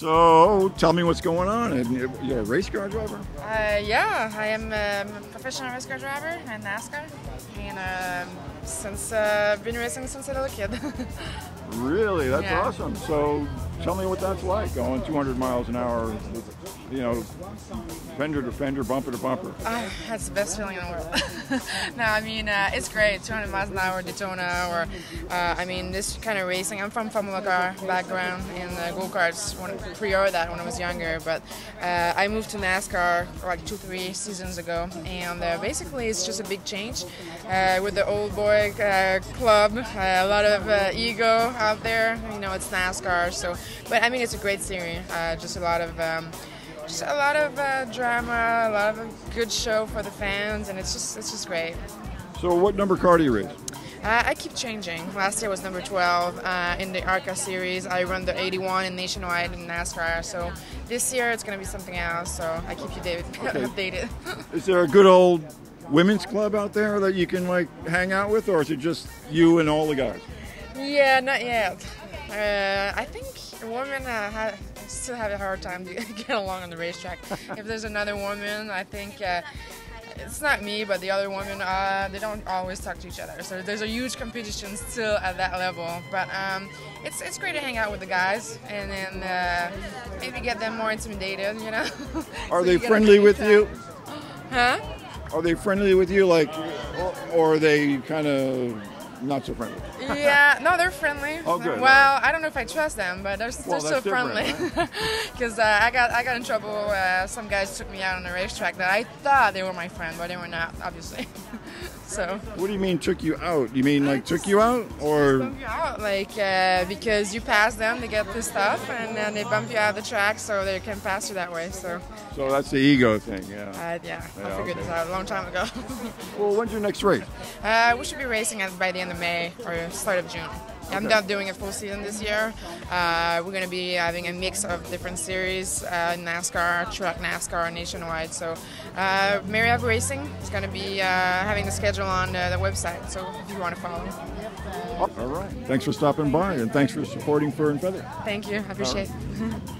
So tell me what's going on. You're a race car driver? Yeah, I am a professional race car driver in NASCAR, and since been racing since I was a little kid. Really? That's awesome. So tell me what that's like, going 200 miles an hour, you know, fender to fender, bumper to bumper. That's the best feeling in the world. No, I mean, it's great, 200 miles an hour, Daytona, or, I mean, this kind of racing. I'm from Formula Car background, and go-karts, prior that when I was younger, but I moved to NASCAR like 2-3 seasons ago, and basically it's just a big change with the old boy club, a lot of ego out there. You know, it's NASCAR, so, but I mean, it's a great series, just a lot of drama, a lot of a good show for the fans, and it's just great. So what number car do you race? I keep changing. Last year was number 12 in the ARCA series. I run the 81 in Nationwide in NASCAR. So this year it's going to be something else. So I keep you updated. Is there a good old women's club out there that you can like hang out with, or is it just you and all the guys? Yeah, not yet. I think women still have a hard time to get along on the racetrack. If there's another woman, I think it's not me, but the other women, they don't always talk to each other. So there's a huge competition still at that level. But it's great to hang out with the guys, and then maybe get them more intimidated, you know. Are they friendly with you? Huh? Are they friendly with you, like, or are they kind of not so friendly? Yeah, no, they're friendly. Oh, good. Well, I don't know if I trust them, but they're so friendly. Because right? I got in trouble. Some guys took me out on the racetrack that I thought they were my friend, but they were not, obviously. So. What do you mean took you out? You mean like took you out, or? Bump you out, like because you pass them, they get pissed off, and then they bump you out of the track so they can pass you that way. So. So that's the ego thing, yeah. Yeah, I figured this out a long time ago. Well, when's your next race? We should be racing by the end of May or start of June. Okay. I'm not doing a full season this year. We're going to be having a mix of different series, NASCAR, Truck NASCAR, Nationwide. So Maryeve Racing is going to be having the schedule on the website, so if you want to follow. All right. Thanks for stopping by, and thanks for supporting Fur and Feather. Thank you. I appreciate it.